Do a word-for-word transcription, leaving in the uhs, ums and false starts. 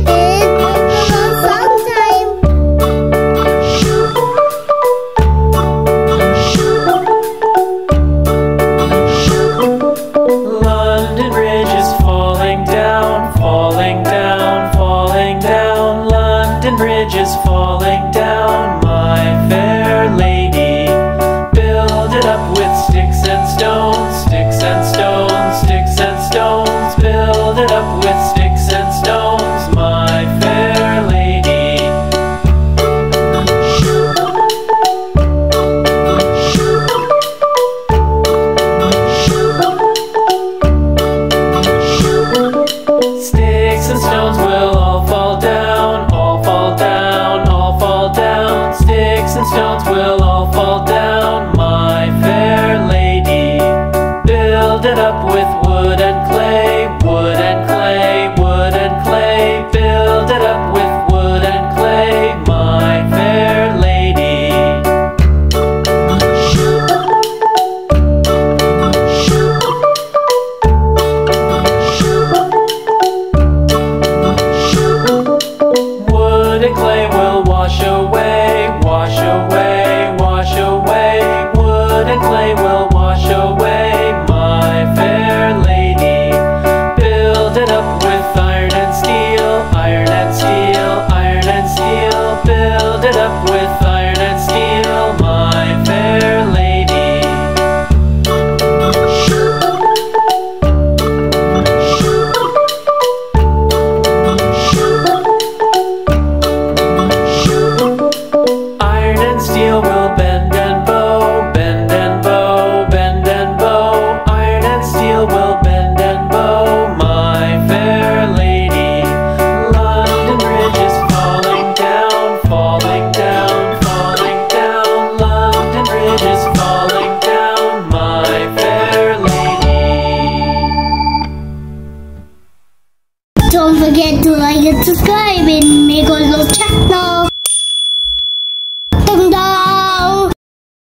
London Bridge is falling down, my fair lady. Build it up with sticks and stones, sticks and stones, sticks and stones. Build it up with sticks and stones, my fair lady. Sticks and stones will all fall down, all fall down, all fall down. Sticks and stones will all fall down, my fair lady. Build it up with wood and clay, wood and clay, wood and clay. Build it up with wood and clay, my fair lady. Wood and clay will wash away, wash away, wash away. Wood and clay will wash away, my fair lady. Build it up with iron and steel, iron and steel, iron and steel. Build it up with iron and steel, my fair lady. Steel will bend and bow, bend and bow, bend and bow. Iron and steel will bend and bow, my fair lady. London Bridge is falling down, falling down, falling down. London Bridge is falling down, my fair lady. Don't forget to like and subscribe and make a little channel.